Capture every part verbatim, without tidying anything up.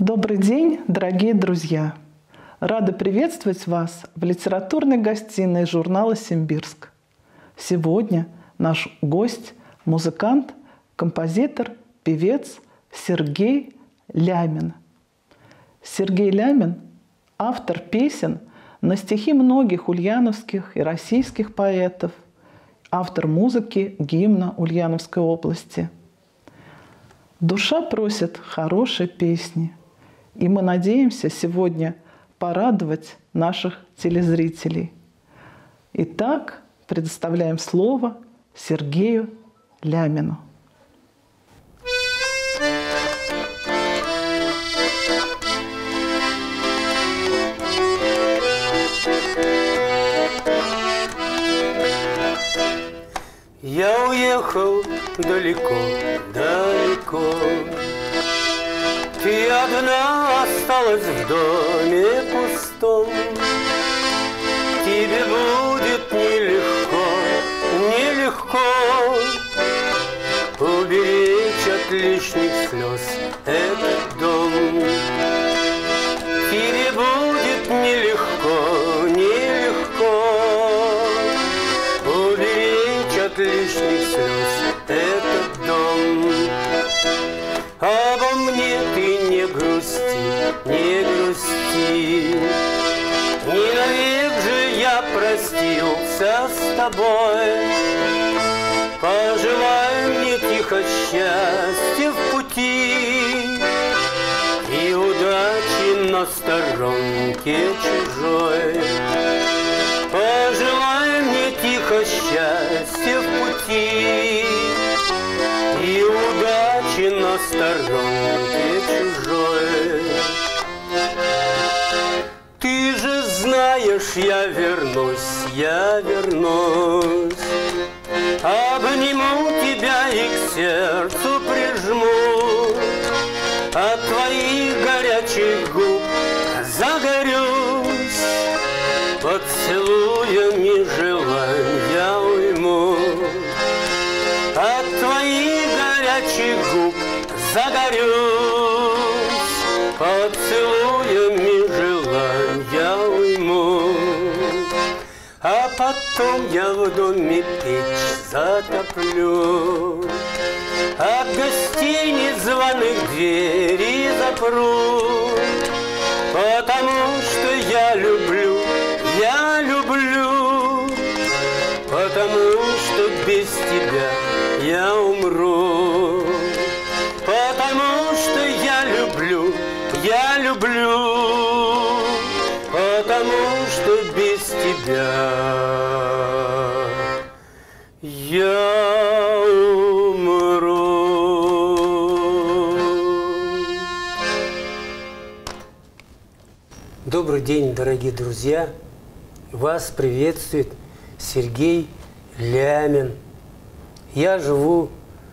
Добрый день, дорогие друзья! Рада приветствовать вас в литературной гостиной журнала «Симбирск». Сегодня наш гость – музыкант, композитор, певец Сергей Лямин. Сергей Лямин – автор песен на стихи многих ульяновских и российских поэтов, автор музыки гимна Ульяновской области. Душа просит хорошей песни. И мы надеемся сегодня порадовать наших телезрителей. Итак, предоставляем слово Сергею Лямину. Я уехал далеко, далеко. Ты одна осталась в доме пустом. Тебе будет нелегко, нелегко уберечь от лишних слез этот дом. Тебе будет нелегко, нелегко уберечь от лишних слез этот дом. Обо мне ты не грусти, не навек же я простился с тобой. Пожелай мне тихо счастья в пути и удачи на сторонке чужой. Пожелай мне тихо счастья в пути и удачи на сторонке чужой. Ты же знаешь, я вернусь, я вернусь, обниму тебя и к сердцу прижму, от твоих горячих губ загорюсь, поцелуями желая уйму, от твоих горячих губ загорюсь, поцелуями желая уйму. А потом я в доме печь затоплю, от гостей незваных двери запру, потому что я люблю, я люблю, потому что без тебя я умру, потому что я люблю, я люблю, потому что без тебя я умру. Добрый день, дорогие друзья! Вас приветствует Сергей Лямин. Я живу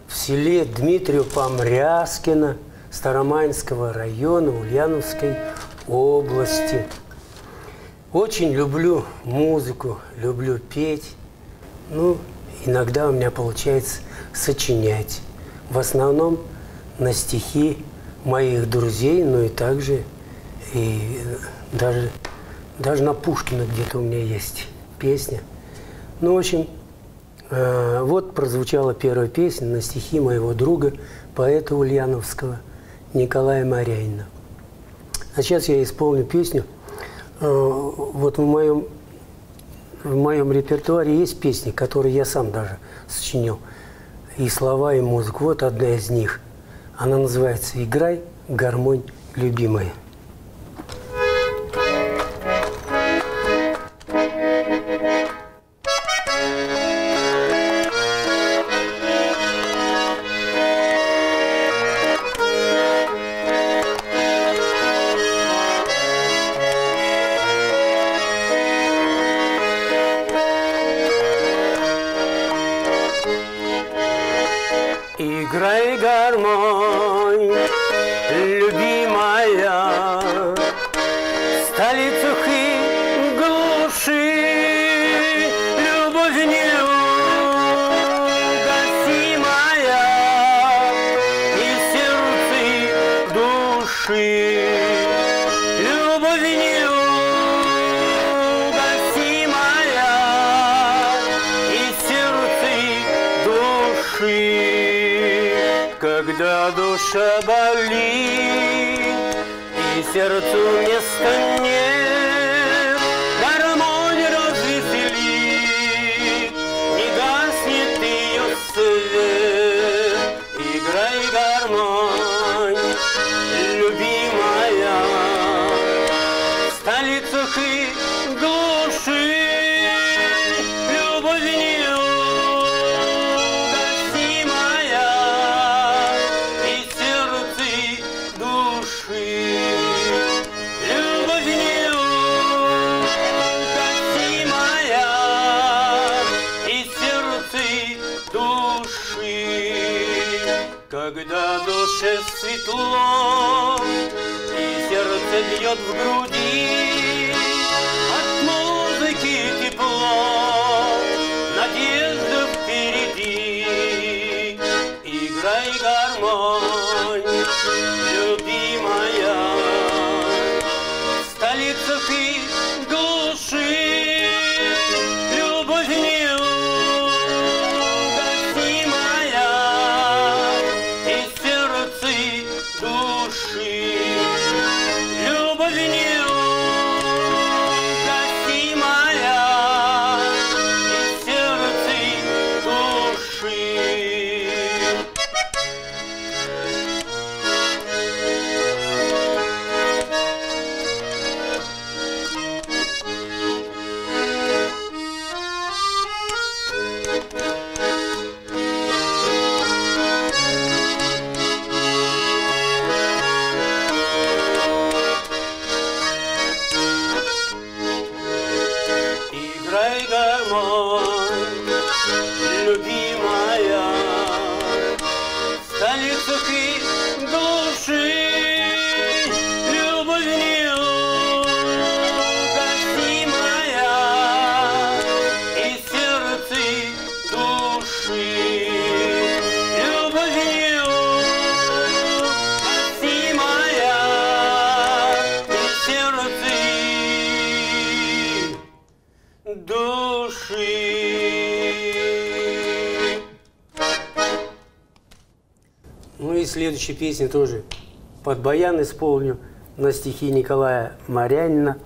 в селе Дмитриево-Помряськино Старомайнского района Ульяновской области. Очень люблю музыку, люблю петь. Ну, иногда у меня получается сочинять. В основном на стихи моих друзей, но и также и даже, даже на Пушкина где-то у меня есть песня. Ну, в общем... Вот прозвучала первая песня на стихи моего друга, поэта ульяновского Николая Марянина. А сейчас я исполню песню. Вот в моем, в моем репертуаре есть песни, которые я сам даже сочинил. И слова, и музыку. Вот одна из них. Она называется «Играй, гармонь, любимая». Играй, гармонь, любимая. души любовь не любовь и моя, и сердце души, когда душа болит, и сердцу места нет, гармония развеселит, не гаснет ее свет, играй гармонь. Когда душе светло и сердце бьет в груди, от музыки тепло, надежда впереди. Играй гармонь, любимая, в столицах и души. Любовь не следующей песни тоже под баян исполню на стихи Николая Марянина.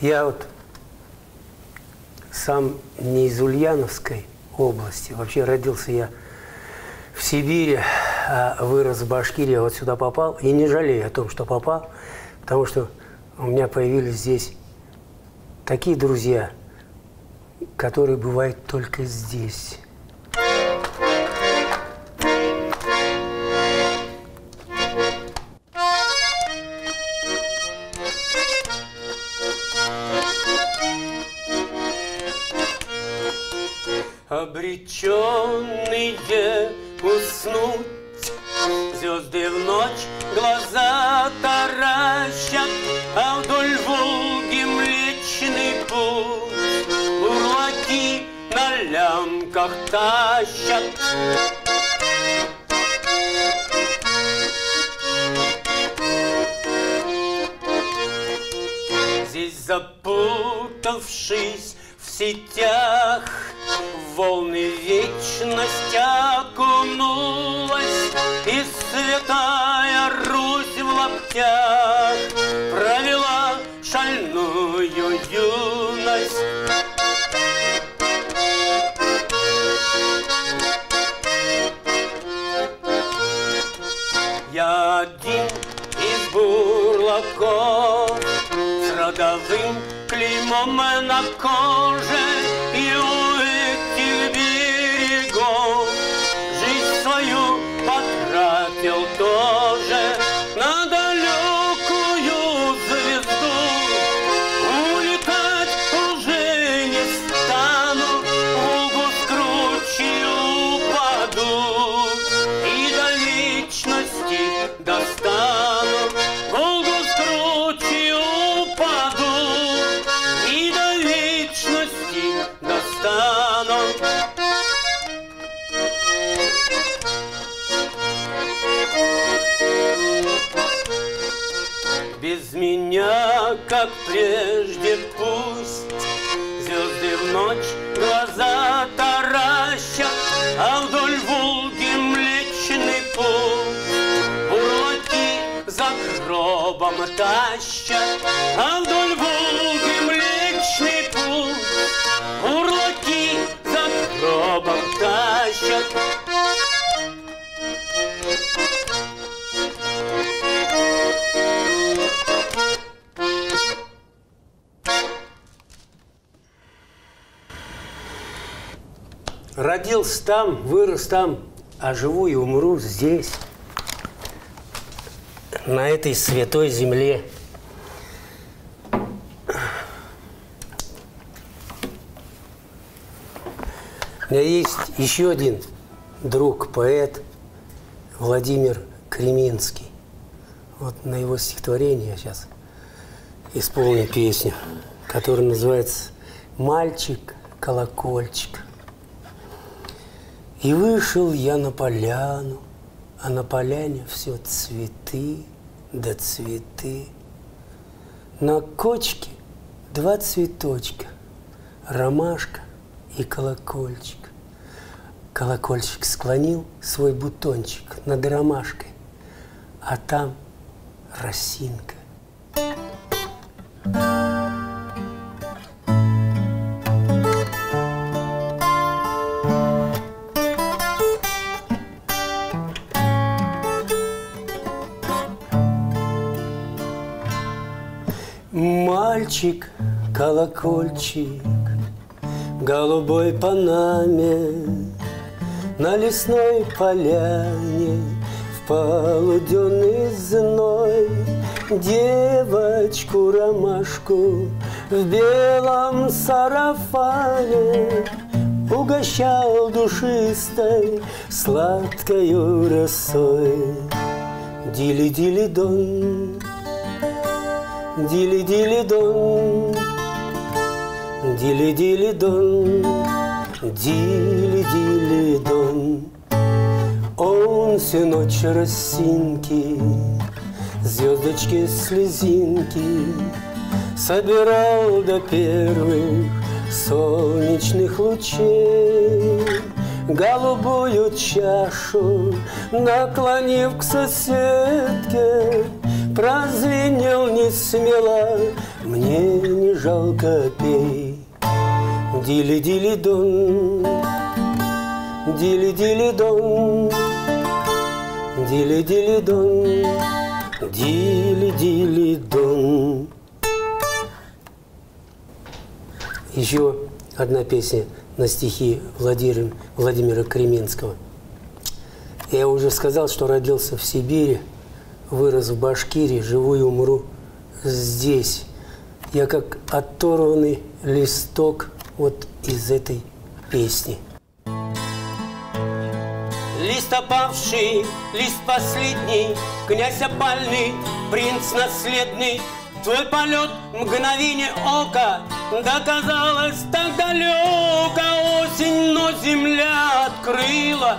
Я вот сам не из Ульяновской области. Вообще родился я в Сибири, а вырос в Башкирии, вот сюда попал. И не жалею о том, что попал, потому что у меня появились здесь такие друзья, которые бывают только здесь. Обреченные уснуть, звезды в ночь глаза таращат, а вдоль Волги Млечный путь бурлаки на лямках тащат. Здесь, запутавшись в сетях, волны вечность окунулась, и святая Русь в лаптях провела шальную юность. Я один из бурлаков с родовым клеймом на коже, и у этих берегов жизнь свою потратил тоже на далекую звезду. Улетать уже не стану, Волгу скручу, упаду и до вечности достану. Волгу скручу, упаду и до вечности достану. как прежде пусть звезды в ночь глаза таращат, а вдоль Волги Млечный путь бурлаки за гробом тащат, а вдоль Волги Млечный путь бурлаки за гробом тащат. Родился там, вырос там, а живу и умру здесь, на этой святой земле. У меня есть еще один друг, поэт Владимир Кременский. Вот на его стихотворение я сейчас исполню песню, которая называется «Мальчик колокольчик». И вышел я на поляну, а на поляне все цветы да цветы. На кочке два цветочка, ромашка и колокольчик. Колокольчик склонил свой бутончик над ромашкой, а там росинка. Мальчик колокольчик в голубой панаме на лесной поляне в полуденный зной, девочку ромашку в белом сарафане угощал душистой сладкою росой. Дили-дили-дон, дили-дили-дон, дили-дили-дон, дили-дили-дон. Он всю ночь росинки, звездочки, слезинки собирал до первых солнечных лучей. Голубую чашу наклонив к соседке, прозвенел не смело: мне не жалко, пей. Дили-дили-дон, дили-дили-дон, дили-дили-дон, дили-дили-дон. Еще одна песня на стихи Владимира, Владимира Кременского. Я уже сказал, что родился в Сибири, вырос в Башкирии, живу и умру здесь. Я как оторванный листок вот из этой песни. Лист опавший, лист последний, князь опальный, принц наследный, твой полет мгновение ока, да казалось так далеко осень, но земля открыла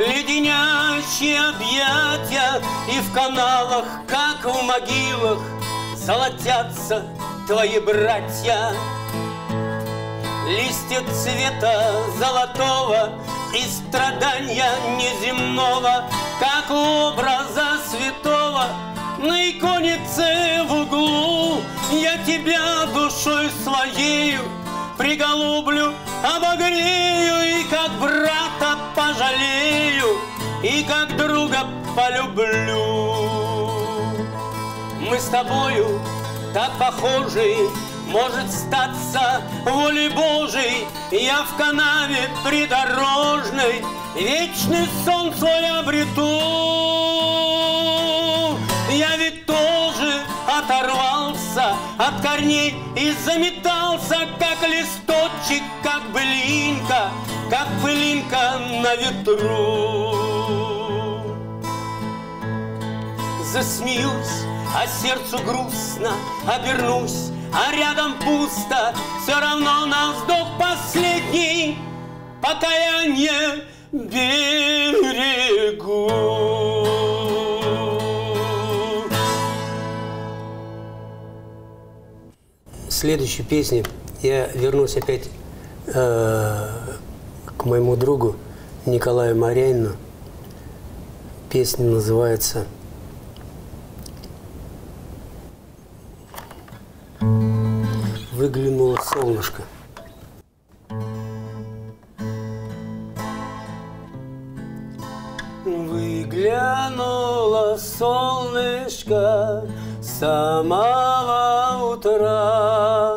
леденящие объятия, и в каналах, как в могилах, золотятся твои братья. Листья цвета золотого и страдания неземного, как образа святого на иконице в углу, я тебя душой своею приголублю, обогрею, и как брата пожалею, и как друга полюблю. Мы с тобою так похожи, может статься волей Божией, я в канаве придорожной вечный сон свой обрету. Я ведь тоже оторвался от корней и заметался, как листочек, как былинка, как пылинка на ветру. Засмеюсь, а сердцу грустно, обернусь, а рядом пусто, все равно на вздох последний покаяние берегу. следующей песне я вернусь опять э, к моему другу Николаю Марянину. Песня называется «Выглянуло солнышко». Выглянуло солнышко с самого утра.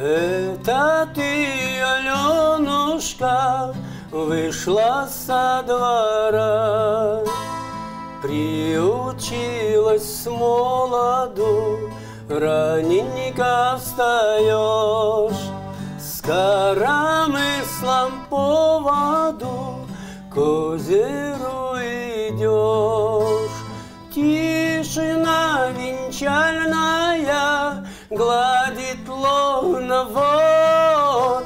Это ты, Аленушка, вышла со двора. Приучилась с молоду, раненько встаешь, с коромыслом по воду к озеру идешь. Тишина венчальная гладит лоно вод.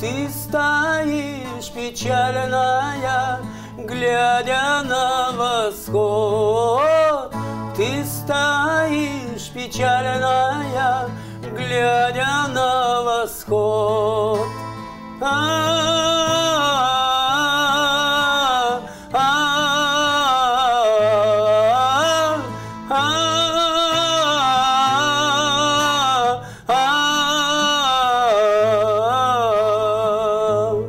Ты стоишь печальная, глядя на восход. Ты стоишь печальная, глядя на восход. А-а-а, а-а-а, а-а-а, а-а-а.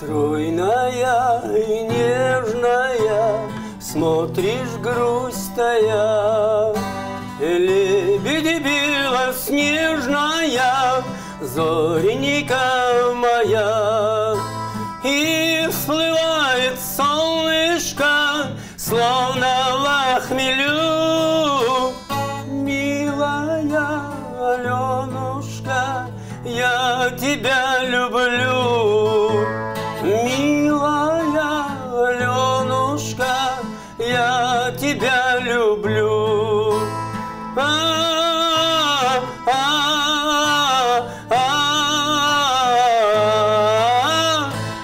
Стройная и нежная, смотришь грусть. Лебедь белоснежная, зоренька моя, и всплывает солнышко, словно во хмелю. Милая Аленушка, я тебя люблю. Милая Аленушка, я тебя люблю. А, а, а, а, а, а,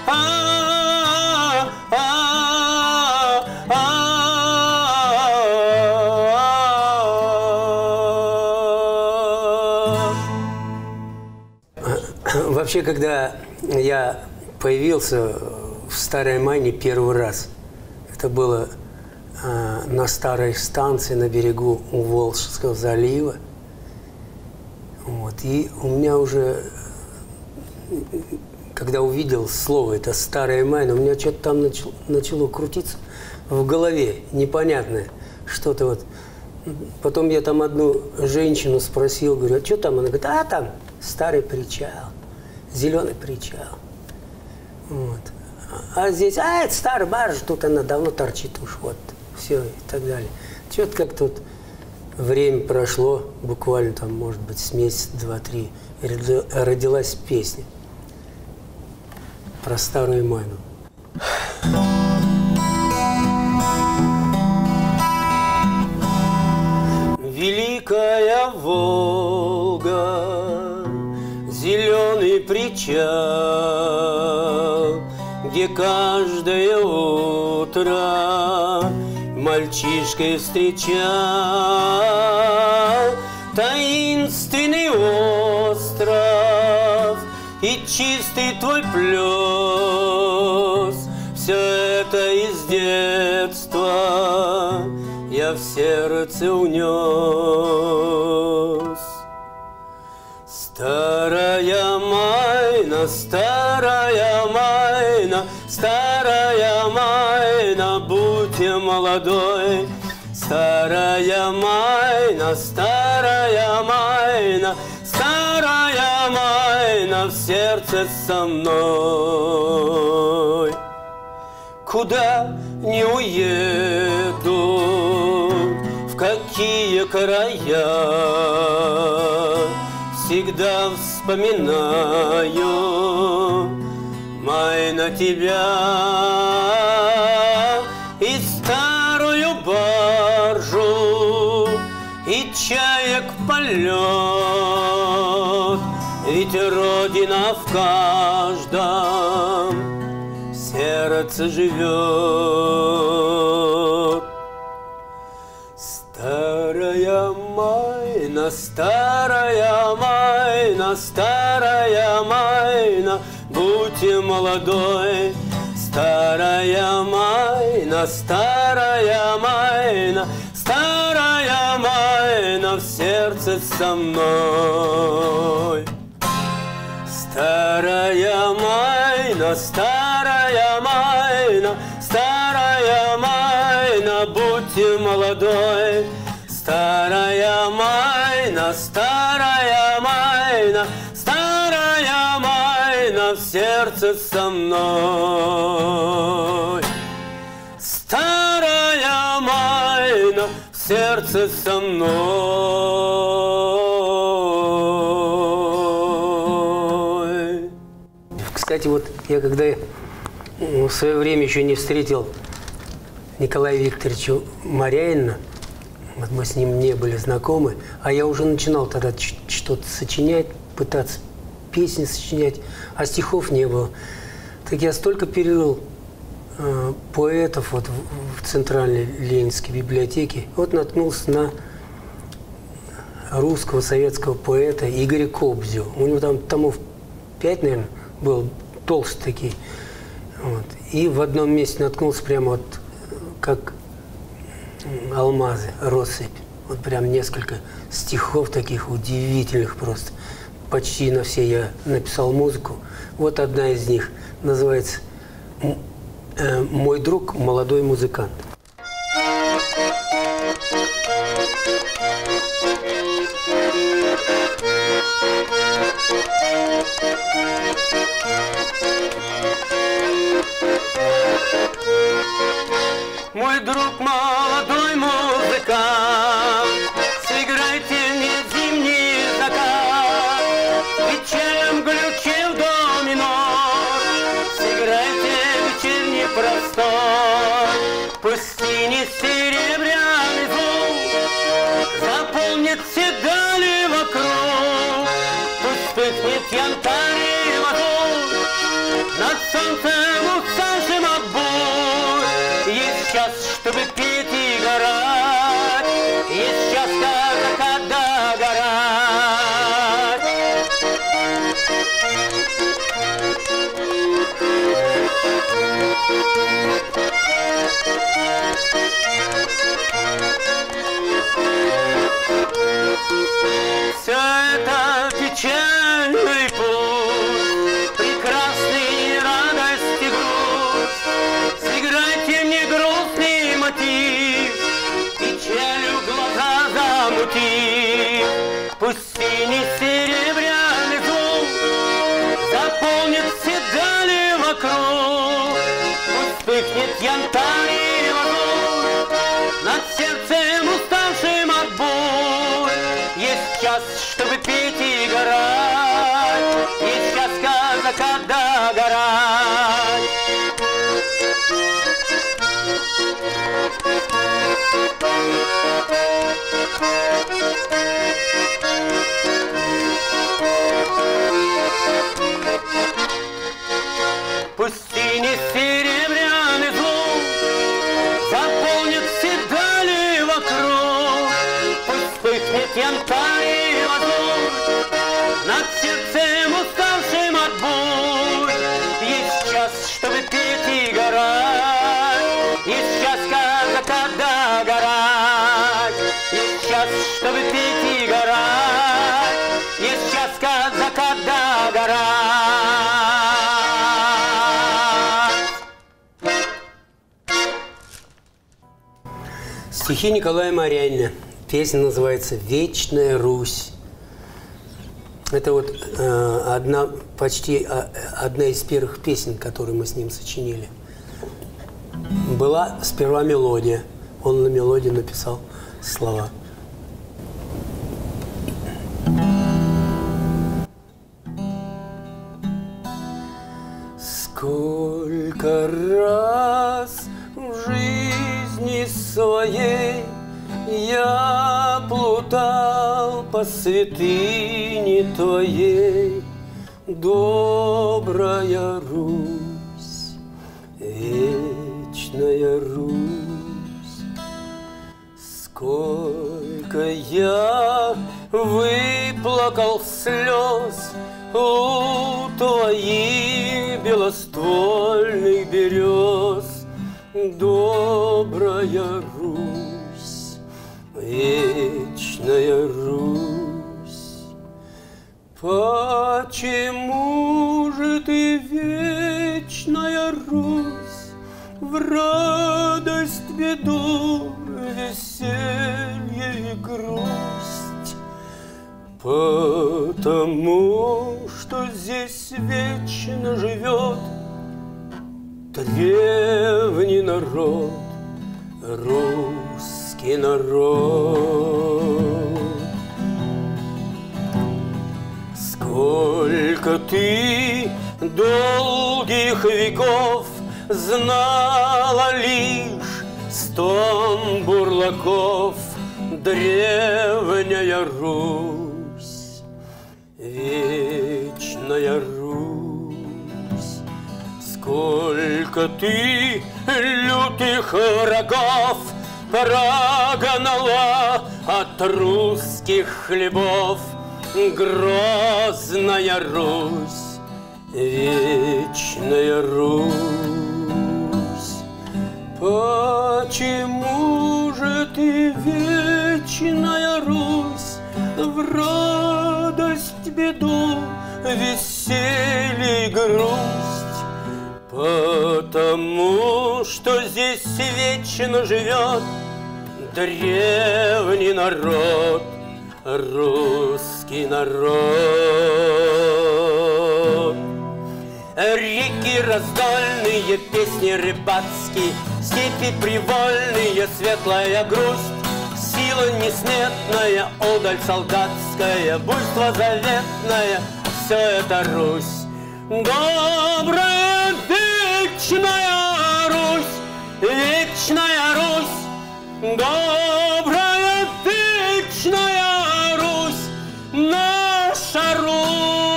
а, а. Вообще, когда я появился в Старой Майне первый раз, это было на старой станции на берегу у Волжского залива. Вот. И у меня уже, когда увидел слово это «Старая Майна», у меня что-то там начало, начало крутиться в голове, непонятное что-то. Вот. Потом я там одну женщину спросил, говорю, а что там? Она говорит, а там старый причал, зеленый причал. Вот. А здесь, а это старая баржа, тут она давно торчит уж, вот. Все и так далее. Что-то как-то вот время прошло, буквально там, может быть, с месяц, два-три, родилась песня про Старую Майну. Великая Волга, зеленый причал, где каждое утро мальчишкой встречал таинственный остров и чистый твой плес. Все это из детства я в сердце унес. Старая Майна, старая Майна, старая Майна, будьте молодой. Старая Майна, старая Майна, старая Майна, в сердце со мной. Куда не уеду, в какие края, всегда вспоминаю Майна тебя, и старую баржу, и чаек полет, ведь родина в каждом сердце живет. Старая Майна, старая майна, старая майна, будьте молодой. Старая майна, старая майна, старая майна в сердце со мной. Старая майна, старая майна, старая майна, будьте молодой. Старая майна, старая майна, старая майна в сердце со мной. Старая майна в сердце со мной. Кстати, вот я когда в свое время еще не встретил Николая Викторовича Марянина, вот мы с ним не были знакомы, а я уже начинал тогда что-то сочинять, пытаться песни сочинять, а стихов не было. Так я столько перерыл э, поэтов вот, в, в Центральной Ленинской библиотеке, вот наткнулся на русского советского поэта Игоря Кобзю. У него там томов пять, наверное, был, толстый такие. Вот. И в одном месте наткнулся прямо вот как... алмазы, россыпь. Вот прям несколько стихов таких удивительных просто. Почти на все я написал музыку. Вот одна из них называется «Мой друг, молодой музыкант». Мой друг, молодой музыкант, сыграйте мне зимний закат, вечером ключи в до минор, сыграйте вечерний простор. Пусть синий серебряный звук заполнит все дали вокруг, пусть вспыхнет янтарь и вокруг над солнцем уставшим от бурь. Есть час, чтобы петь и горать, есть час, как закат догорать. Все это печальный путь, прекрасный радости грусть. Сыграйте мне грустный мотив, печалью глаза замути. Пусть синий серебряный звук заполнит все дали вокруг, пусть вспыхнет янтарь и вокруг над сердцем уставшим от бурь. Есть час, чтобы петь и горать, есть час, как закат догорать. Пусть синий серебряный звук заполнит все дали вокруг, пусть вспыхнет янтарь и вокруг над сердцем уставшим от бурь. Есть час, чтобы петь и горать, есть час, как закат догорать. Есть час, чтобы петь и горать, есть час, как закат догорать. Стихи Николая Марянина. Песня называется «Вечная Русь». Это вот э, одна, почти а, одна из первых песен, которые мы с ним сочинили. Была сперва мелодия. Он на мелодию написал слова. Сколько раз в жизни своей я плутал по святыне твоей, добрая Русь, вечная Русь. Сколько я выплатил плакал слез у твоих белоствольных берез. Добрая Русь, вечная Русь, почему же ты, вечная Русь, в радость, беду, веселье и грусть? Потому что здесь вечно живет древний народ, русский народ. Сколько ты долгих веков знала лишь стон бурлаков, древняя Русь, вечная Русь. Сколько ты лютых врагов прогнала от русских хлебов, грозная Русь, вечная Русь. Почему же ты, вечная Русь, в радость, беду, веселье и грусть? Потому что здесь вечно живет древний народ, русский народ. Реки раздольные, песни рыбацкие, степи привольные, светлая грусть, сила неснетная, удаль солдатская, буйство заветное, все это Русь. Добрая вечная Русь, вечная Русь, добрая вечная наша Русь!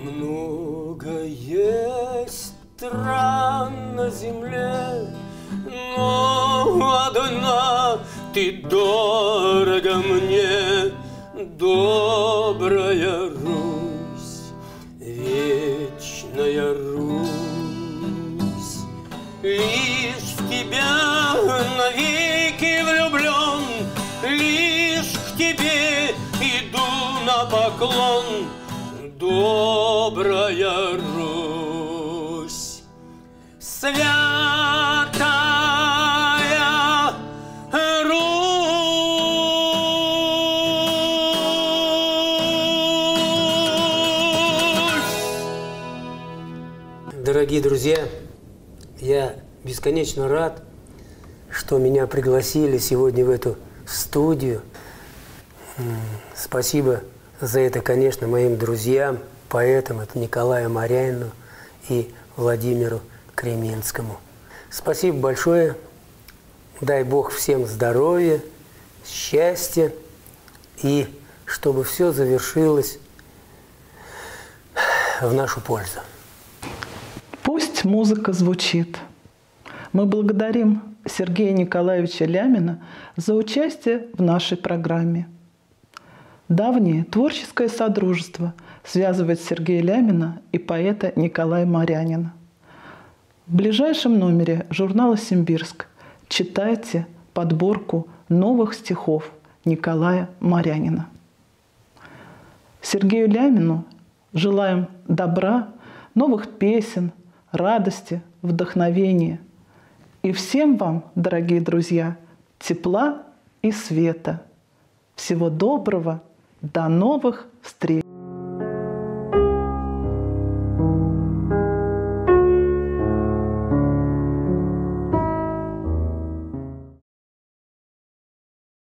Много есть стран на земле, но одна ты дорога мне, добрая Русь, вечная Русь. Лишь в тебя навеки влюблен, лишь к тебе иду на поклон, добрая Русь, святая Русь. Дорогие друзья, я бесконечно рад, что меня пригласили сегодня в эту студию. Спасибо за это, конечно, моим друзьям, поэтам, это Николаю Марянину и Владимиру Кременскому. Спасибо большое. Дай Бог всем здоровья, счастья, и чтобы все завершилось в нашу пользу. Пусть музыка звучит. Мы благодарим Сергея Николаевича Лямина за участие в нашей программе. Давнее творческое содружество связывает Сергея Лямина и поэта Николая Марянина. В ближайшем номере журнала «Симбирск» читайте подборку новых стихов Николая Марянина. Сергею Лямину желаем добра, новых песен, радости, вдохновения. И всем вам, дорогие друзья, тепла и света. Всего доброго, до новых встреч!